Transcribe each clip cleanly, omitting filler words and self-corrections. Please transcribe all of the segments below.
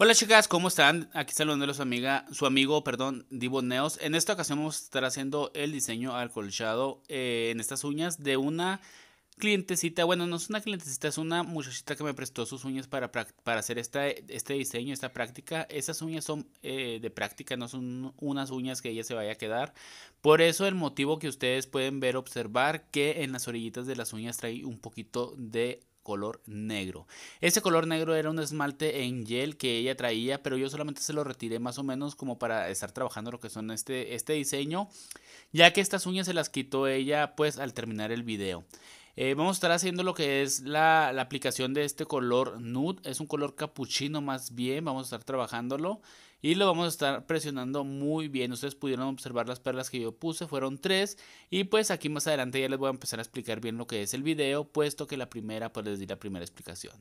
Hola chicas, ¿cómo están? Aquí saludándole su amigo, Divo Neos. En esta ocasión vamos a estar haciendo el diseño acolchado en estas uñas de una clientecita. Bueno, no es una clientecita, es una muchachita que me prestó sus uñas para hacer este diseño, esta práctica. Esas uñas son de práctica, no son unas uñas que ella se vaya a quedar. Por eso el motivo que ustedes pueden observar que en las orillitas de las uñas trae un poquito de color negro. Ese color negro era un esmalte en gel que ella traía, pero yo solamente se lo retiré más o menos como para estar trabajando lo que son este diseño, ya que estas uñas se las quitó ella pues al terminar el video. Vamos a estar haciendo lo que es la aplicación de este color nude, es un color capuchino más bien, vamos a estar trabajándolo y lo vamos a estar presionando muy bien. Ustedes pudieron observar las perlas que yo puse, fueron 3 y pues aquí más adelante ya les voy a empezar a explicar bien lo que es el video, puesto que la primera pues les di la primera explicación.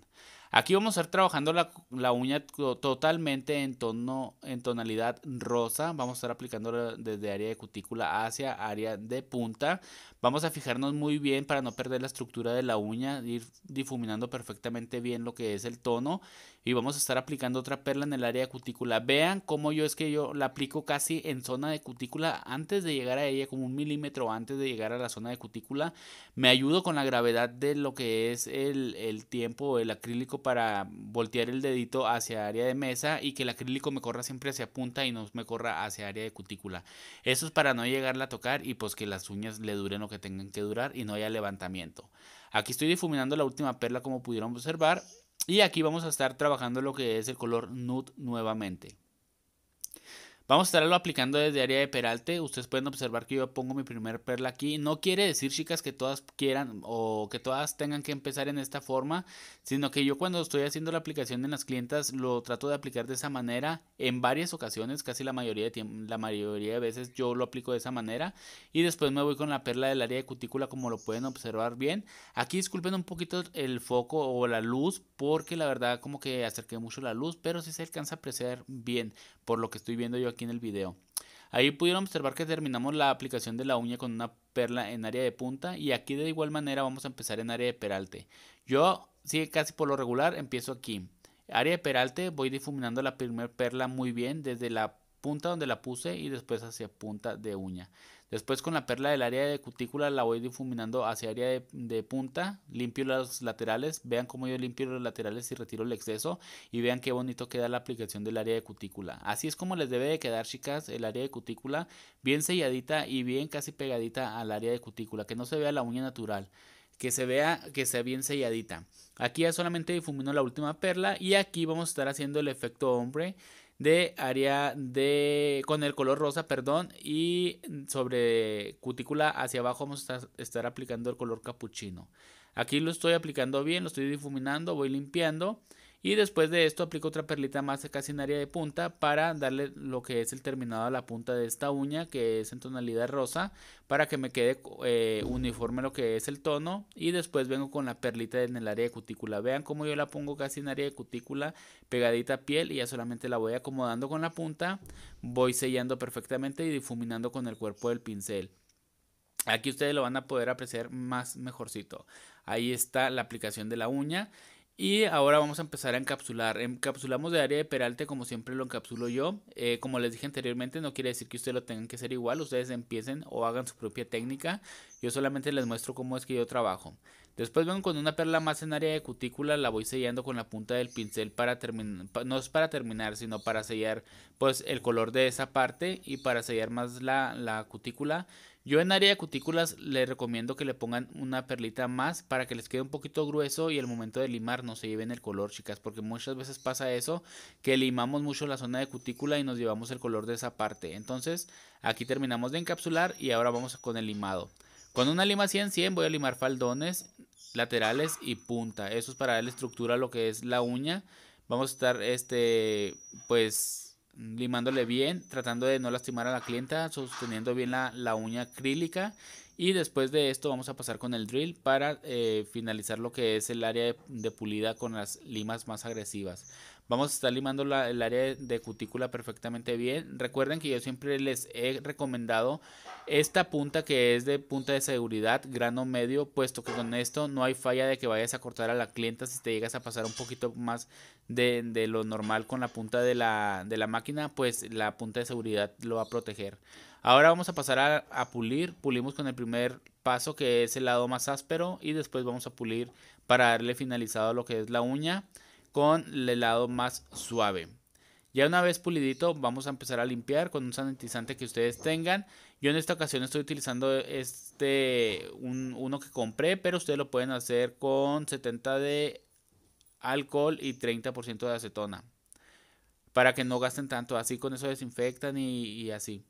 Aquí vamos a estar trabajando la uña totalmente en tonalidad rosa, vamos a estar aplicando desde área de cutícula hacia área de punta. Vamos a fijarnos muy bien para no perder la estructura de la uña, ir difuminando perfectamente bien lo que es el tono y vamos a estar aplicando otra perla en el área de cutícula. Vean cómo yo la aplico casi en zona de cutícula antes de llegar a ella, como 1 milímetro antes de llegar a la zona de cutícula. Me ayudo con la gravedad de lo que es el tiempo, el acrílico, para voltear el dedito hacia área de mesa y que el acrílico me corra siempre hacia punta y no me corra hacia área de cutícula. Eso es para no llegarla a tocar y pues que las uñas le duren lo que tengan que durar y no haya levantamiento. Aquí estoy difuminando la última perla como pudieron observar y aquí vamos a estar trabajando lo que es el color nude nuevamente. Vamos a estarlo aplicando desde área de peralte. Ustedes pueden observar que yo pongo mi primer perla aquí. No quiere decir, chicas, que todas quieran o que todas tengan que empezar en esta forma, sino que yo cuando estoy haciendo la aplicación en las clientas lo trato de aplicar de esa manera en varias ocasiones, casi la mayoría de veces yo lo aplico de esa manera y después me voy con la perla del área de cutícula, como lo pueden observar bien. Aquí disculpen un poquito el foco o la luz, porque la verdad como que acerqué mucho la luz, pero sí se alcanza a apreciar bien por lo que estoy viendo yo aquí en el video. Ahí pudieron observar que terminamos la aplicación de la uña con una perla en área de punta y aquí de igual manera vamos a empezar en área de peralte. Yo sí, casi por lo regular empiezo aquí área de peralte, voy difuminando la primera perla muy bien desde la punta donde la puse y después hacia punta de uña. Después con la perla del área de cutícula la voy difuminando hacia área de punta, limpio los laterales, vean cómo yo limpio los laterales y retiro el exceso y vean qué bonito queda la aplicación del área de cutícula. Así es como les debe de quedar, chicas, el área de cutícula bien selladita y bien casi pegadita al área de cutícula, que no se vea la uña natural, que se vea que sea bien selladita. Aquí ya solamente difumino la última perla y aquí vamos a estar haciendo el efecto ombre de área de con el color rosa, perdón, y sobre cutícula hacia abajo vamos a estar aplicando el color capuchino. Aquí lo estoy aplicando bien, lo estoy difuminando, voy limpiando y después de esto aplico otra perlita más casi en área de punta para darle lo que es el terminado a la punta de esta uña, que es en tonalidad rosa, para que me quede uniforme lo que es el tono. Y después vengo con la perlita en el área de cutícula, vean como yo la pongo casi en área de cutícula pegadita a piel y ya solamente la voy acomodando con la punta, voy sellando perfectamente y difuminando con el cuerpo del pincel. Aquí ustedes lo van a poder apreciar más mejorcito. Ahí está la aplicación de la uña. Y ahora vamos a empezar a encapsular. Encapsulamos de área de peralte como siempre lo encapsulo yo. Como les dije anteriormente, no quiere decir que ustedes lo tengan que hacer igual. Ustedes empiecen o hagan su propia técnica. Yo solamente les muestro cómo es que yo trabajo. Después vengo con una perla más en área de cutícula. La voy sellando con la punta del pincel para terminar. No es para terminar, sino para sellar pues el color de esa parte y para sellar más la cutícula. Yo en área de cutículas les recomiendo que le pongan una perlita más para que les quede un poquito grueso y al momento de limar no se lleven el color, chicas, porque muchas veces pasa eso, que limamos mucho la zona de cutícula y nos llevamos el color de esa parte. Entonces aquí terminamos de encapsular y ahora vamos con el limado. Con una lima 100-100 voy a limar faldones, laterales y punta. Eso es para darle estructura a lo que es la uña. Vamos a estar pues limándole bien, tratando de no lastimar a la clienta, sosteniendo bien la uña acrílica. Y después de esto vamos a pasar con el drill para finalizar lo que es el área de pulida con las limas más agresivas. Vamos a estar limando el área de cutícula perfectamente bien. Recuerden que yo siempre les he recomendado esta punta que es de punta de seguridad, grano medio, puesto que con esto no hay falla de que vayas a cortar a la clienta si te llegas a pasar un poquito más de lo normal con la punta de la máquina, pues la punta de seguridad lo va a proteger. Ahora vamos a pasar a pulir. Pulimos con el primer paso que es el lado más áspero y después vamos a pulir para darle finalizado a lo que es la uña con el lado más suave. Ya una vez pulidito vamos a empezar a limpiar con un sanitizante que ustedes tengan. Yo en esta ocasión estoy utilizando uno que compré, pero ustedes lo pueden hacer con 70% de alcohol y 30% de acetona, para que no gasten tanto. Así con eso desinfectan y así.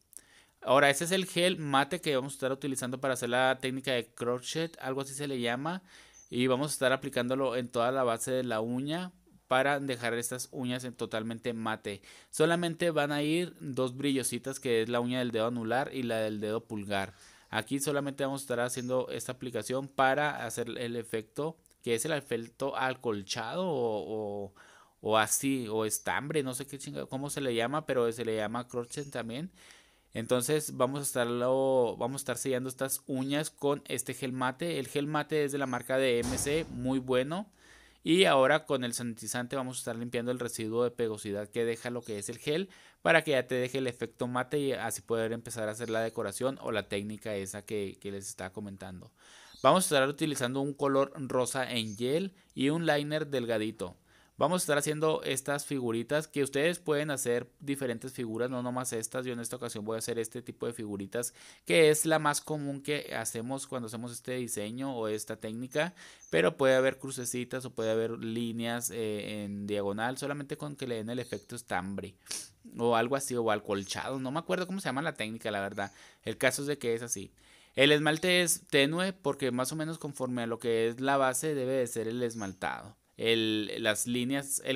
Ahora, este es el gel mate que vamos a estar utilizando para hacer la técnica de crochet, algo así se le llama. Y vamos a estar aplicándolo en toda la base de la uña para dejar estas uñas totalmente mate. Solamente van a ir dos brillositas, que es la uña del dedo anular y la del dedo pulgar. Aquí solamente vamos a estar haciendo esta aplicación para hacer el efecto, que es el efecto alcolchado o así, o estambre, no sé qué chingado, cómo se le llama, pero se le llama crochet también. Entonces vamos a estar sellando estas uñas con este gel mate. El gel mate es de la marca de MC, muy bueno. Y ahora con el sanitizante vamos a estar limpiando el residuo de pegosidad que deja lo que es el gel, para que ya te deje el efecto mate y así poder empezar a hacer la decoración o la técnica esa que les estaba comentando. Vamos a estar utilizando un color rosa en gel y un liner delgadito. Vamos a estar haciendo estas figuritas, que ustedes pueden hacer diferentes figuras, no nomás estas. Yo en esta ocasión voy a hacer este tipo de figuritas, que es la más común que hacemos cuando hacemos este diseño o esta técnica. Pero puede haber crucecitas o puede haber líneas en diagonal, solamente con que le den el efecto estambre o algo así, o alcolchado. No me acuerdo cómo se llama la técnica, la verdad. El caso es de que es así. El esmalte es tenue porque más o menos conforme a lo que es la base debe de ser el esmaltado. El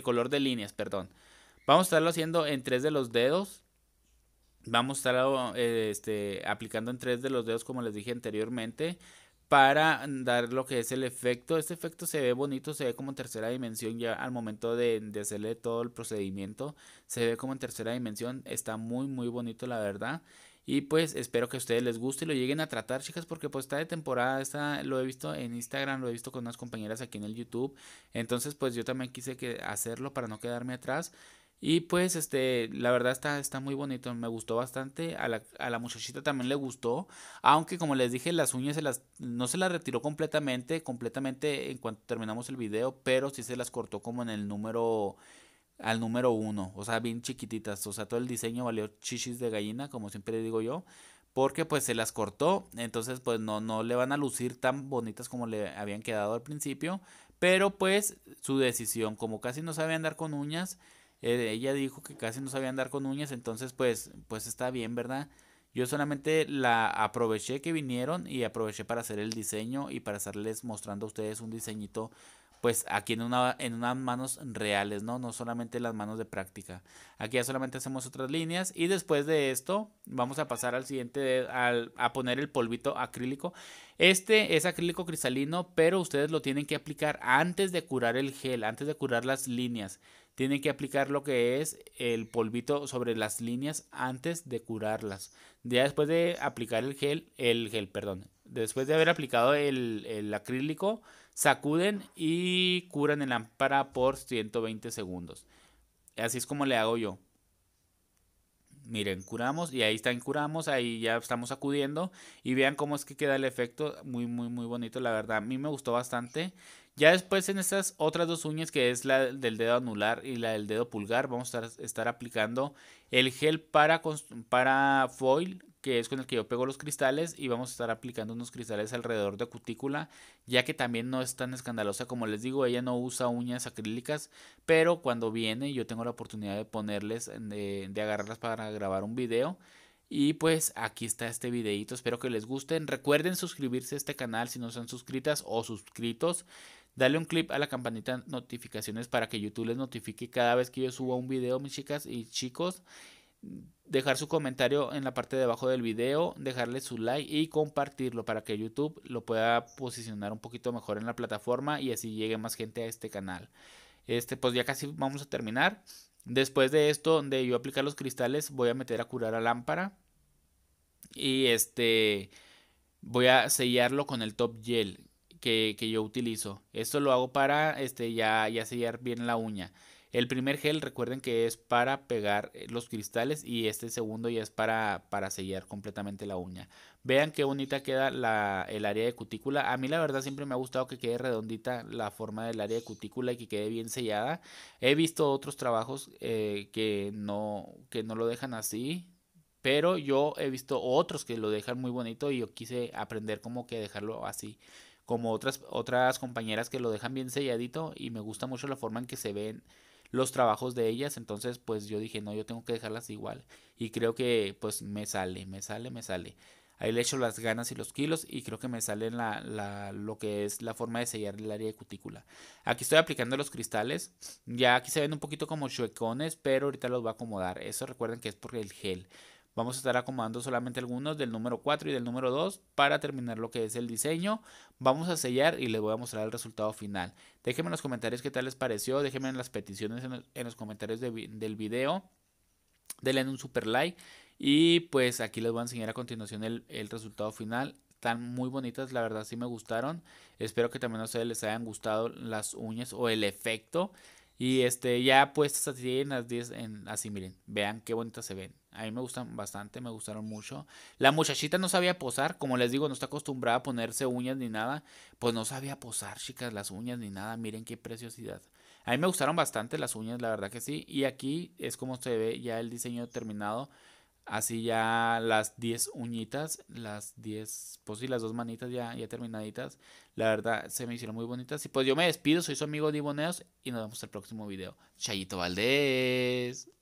color de líneas, perdón. Vamos a estarlo haciendo en tres de los dedos. Vamos a estarlo aplicando en tres de los dedos, como les dije anteriormente, para dar lo que es el efecto. Este efecto se ve bonito, se ve como en tercera dimensión. Ya al momento de hacerle todo el procedimiento, se ve como en tercera dimensión. Está muy muy bonito, la verdad. Y pues espero que a ustedes les guste y lo lleguen a tratar, chicas, porque pues está de temporada. Lo he visto en Instagram, lo he visto con unas compañeras aquí en el YouTube. Entonces pues yo también quise hacerlo para no quedarme atrás. Y pues la verdad está muy bonito, me gustó bastante. A la muchachita también le gustó, aunque como les dije las uñas no se las retiró completamente en cuanto terminamos el video, pero sí se las cortó como en el número... al número 1, o sea, bien chiquititas. O sea, todo el diseño valió chichis de gallina, como siempre digo yo, porque pues se las cortó. Entonces pues no le van a lucir tan bonitas como le habían quedado al principio, pero pues su decisión, como casi no sabe andar con uñas, ella dijo que casi no sabía andar con uñas, entonces pues está bien, ¿verdad? Yo solamente la aproveché que vinieron y aproveché para hacer el diseño y para estarles mostrando a ustedes un diseñito pues aquí en unas manos reales, no solamente las manos de práctica. Aquí ya solamente hacemos otras líneas y después de esto vamos a pasar al siguiente, a poner el polvito acrílico. Este es acrílico cristalino, pero ustedes lo tienen que aplicar antes de curar el gel, antes de curar las líneas. Tienen que aplicar lo que es el polvito sobre las líneas antes de curarlas. Ya después de aplicar el gel, después de haber aplicado el acrílico, sacuden y curan en lámpara por 120 segundos. Así es como le hago yo. Miren, curamos y ahí están, curamos, ahí ya estamos sacudiendo. Y vean cómo es que queda el efecto, muy muy muy bonito, la verdad, a mí me gustó bastante. Ya después en estas otras dos uñas, que es la del dedo anular y la del dedo pulgar, vamos a estar aplicando el gel para foil, que es con el que yo pego los cristales, y vamos a estar aplicando unos cristales alrededor de cutícula, ya que también no es tan escandalosa. Como les digo, ella no usa uñas acrílicas, pero cuando viene yo tengo la oportunidad de ponerles, de agarrarlas para grabar un video. Y pues aquí está este videito, espero que les gusten. Recuerden suscribirse a este canal si no están suscritas o suscritos. Dale un clip a la campanita de notificaciones para que YouTube les notifique cada vez que yo suba un video, mis chicas y chicos. Dejar su comentario en la parte de abajo del video, dejarle su like y compartirlo para que YouTube lo pueda posicionar un poquito mejor en la plataforma y así llegue más gente a este canal. Pues ya casi vamos a terminar. Después de esto, donde yo aplicar los cristales, voy a meter a curar a lámpara. Y voy a sellarlo con el top gel que yo utilizo. Esto lo hago para ya sellar bien la uña. El primer gel, recuerden que es para pegar los cristales, y este segundo ya es para sellar completamente la uña. Vean qué bonita queda el área de cutícula. A mí la verdad siempre me ha gustado que quede redondita la forma del área de cutícula y que quede bien sellada. He visto otros trabajos que no lo dejan así, pero yo he visto otros que lo dejan muy bonito y yo quise aprender como que dejarlo así. Como otras compañeras que lo dejan bien selladito, y me gusta mucho la forma en que se ven los trabajos de ellas. Entonces pues yo dije, no, yo tengo que dejarlas igual, y creo que pues me sale, ahí le echo las ganas y los kilos, y creo que me sale lo que es la forma de sellar el área de cutícula. Aquí estoy aplicando los cristales, ya aquí se ven un poquito como chuecones, pero ahorita los voy a acomodar. Eso recuerden que es por el gel. Vamos a estar acomodando solamente algunos del número 4 y del número 2 para terminar lo que es el diseño. Vamos a sellar y les voy a mostrar el resultado final. Déjenme en los comentarios qué tal les pareció. Déjenme en las peticiones en los comentarios del video. Denle un super like. Y pues aquí les voy a enseñar a continuación el resultado final. Están muy bonitas, la verdad sí me gustaron. Espero que también a ustedes les hayan gustado las uñas o el efecto. Y ya puestas así en las 10, así miren, vean qué bonitas se ven. A mí me gustan bastante, me gustaron mucho. La muchachita no sabía posar, como les digo, no está acostumbrada a ponerse uñas ni nada. Pues no sabía posar, chicas, las uñas ni nada, miren qué preciosidad. A mí me gustaron bastante las uñas, la verdad que sí. Y aquí es como se ve ya el diseño terminado. Así ya las 10 uñitas, las 10, pues sí, las dos manitas ya terminaditas. La verdad se me hicieron muy bonitas. Y pues yo me despido, soy su amigo Divo Neos y nos vemos en el próximo video. Chayito Valdés.